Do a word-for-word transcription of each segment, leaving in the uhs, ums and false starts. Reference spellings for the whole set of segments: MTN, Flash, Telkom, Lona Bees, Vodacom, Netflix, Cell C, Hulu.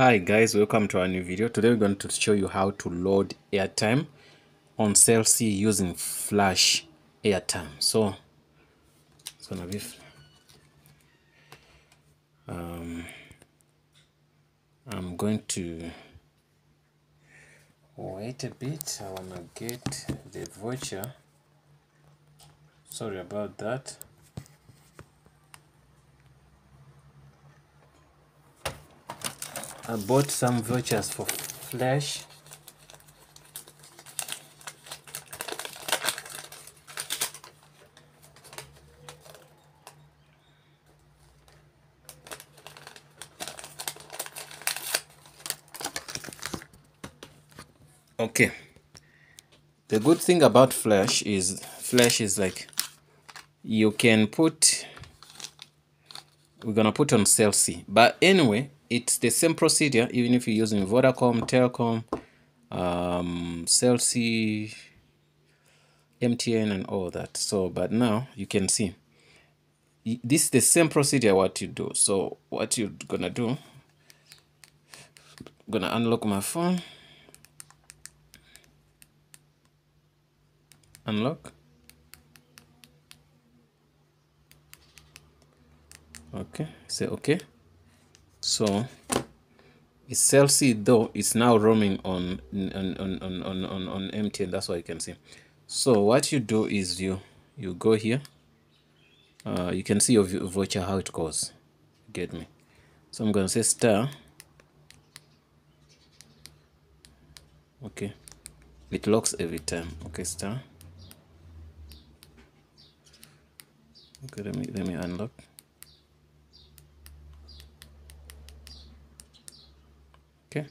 Hi guys, welcome to our new video. Today we're going to show you how to load airtime on Cell C using Flash airtime. So it's gonna be um I'm going to wait a bit. I wanna get the voucher. Sorry about that. I bought some vouchers for Flash. Okay. The good thing about Flash is Flash is like you can put we're gonna put on Cell C. But anyway, it's the same procedure even if you're using Vodacom, Telkom, um, Cell C, M T N and all that. So, but now you can see this is the same procedure what you do. So what you're gonna do, I'm gonna unlock my phone, unlock, okay, say okay. So it's Cell C though, it's now roaming on on, on, on, on, on, on M T N, that's what you can see. So what you do is you you go here, uh, you can see your voucher how it goes, get me. So I'm gonna say star, okay, it locks every time, okay, star, okay, let me, let me unlock. Okay,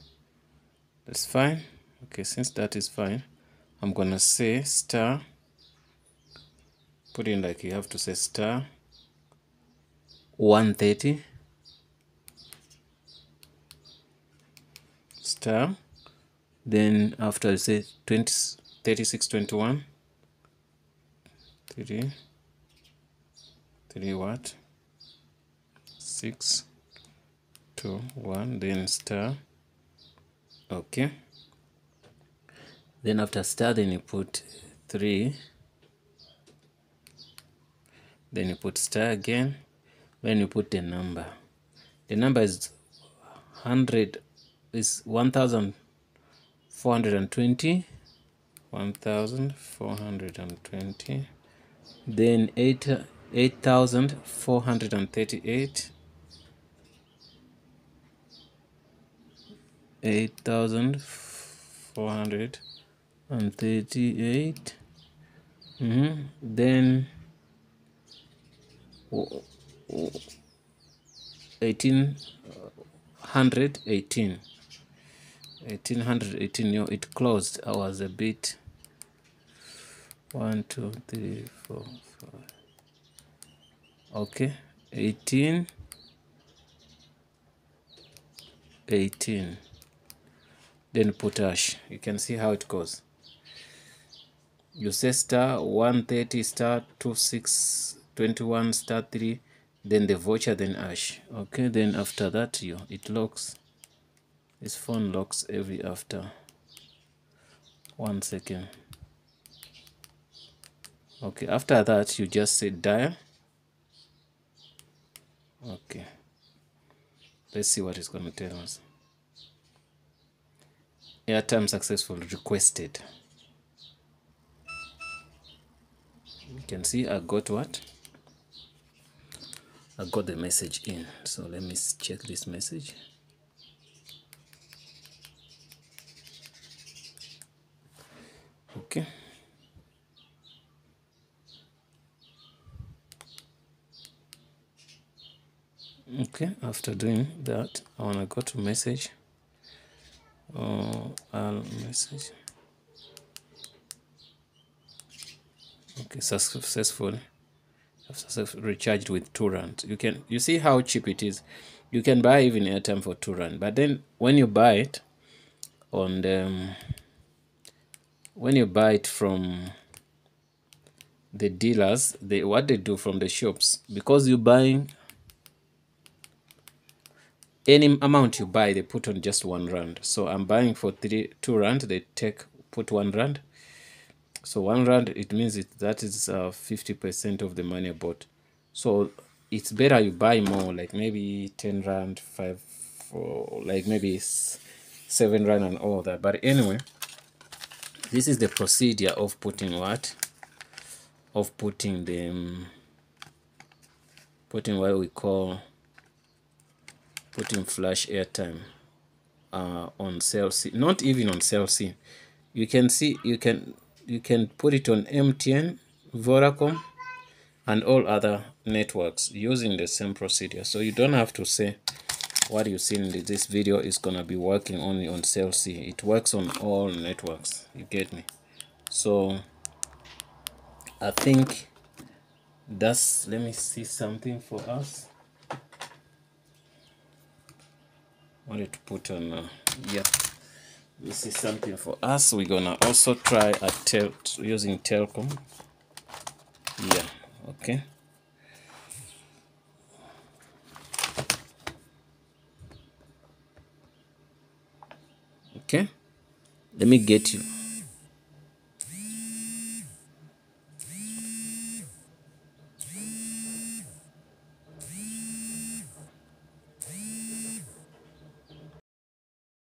that's fine. Okay, since that is fine, I'm gonna say star, put in like you have to say star one thirty, star, then after I say twenty, thirty-six, twenty-one, thirty, thirty what, six, two, one, then star. Okay, then after star, then you put three, then you put star again, when you put the number, the number is one hundred, is one thousand four hundred twenty, one thousand four hundred twenty, then eight thousand four hundred thirty-eight, eight thousand four hundred thirty-eight, mm-hmm. Then eighteen hundred eighteen, eighteen hundred eighteen, you know, it closed. I was a bit one, two, three, four, five, okay, eighteen eighteen, then put hash. You can see how it goes. You say star one thirty, star two six, twenty-one, star three, then the voucher, then hash. Okay, then after that you it locks. This phone locks every after one second. Okay, after that you just say dial. Okay, let's see what it's gonna tell us. Airtime successful requested. You can see I got what? I got the message in. So let me check this message. Okay. Okay, after doing that, I wanna go to message. Oh, I'll message. Okay, successful. Recharged with two rand. You can you see how cheap it is. You can buy even airtime for two rand. But then when you buy it on the when you buy it from the dealers, they what they do from the shops, because you're buying any amount you buy, they put on just one rand. So I'm buying for three two rand, they take put one rand. So one rand, it means it that is uh, fifty percent of the money I bought. So it's better you buy more, like maybe ten rand, five, or like maybe seven rand and all that. But anyway, this is the procedure of putting what, of putting the um, putting what we call putting flash airtime uh, on Cell C. Not even on Cell C. You can see you can you can put it on M T N, Vodacom, and all other networks using the same procedure. So you don't have to say what you see in this video is gonna be working only on Cell C. It works on all networks. You get me? So I think that's. Let me see something for us. Wanted to put on. Uh, yeah, this is something for us. We're gonna also try a tel using Telkom. Yeah. Okay. Okay. Let me get you.